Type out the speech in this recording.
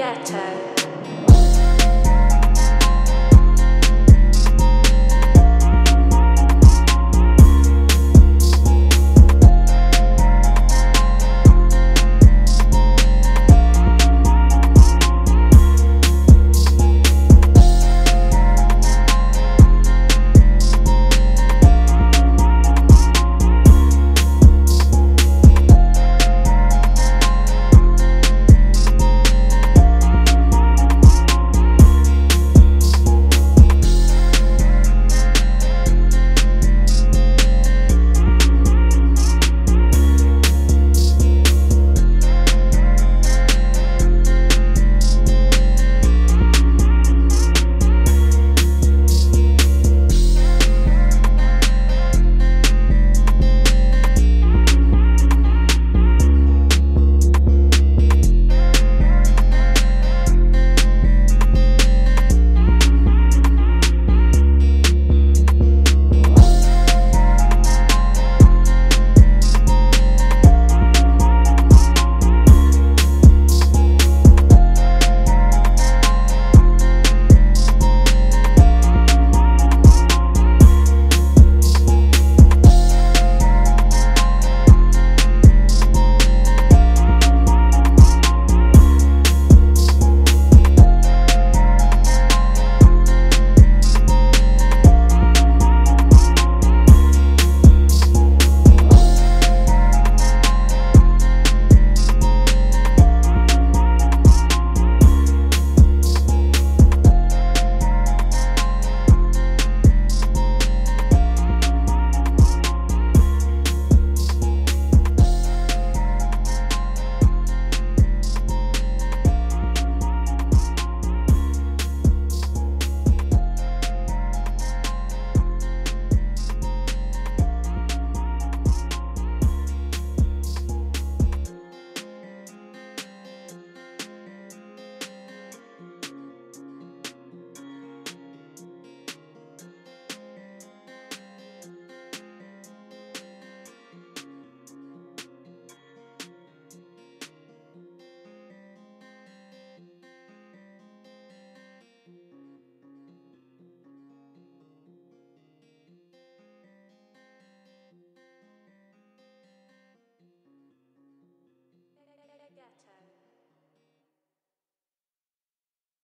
Ghetto.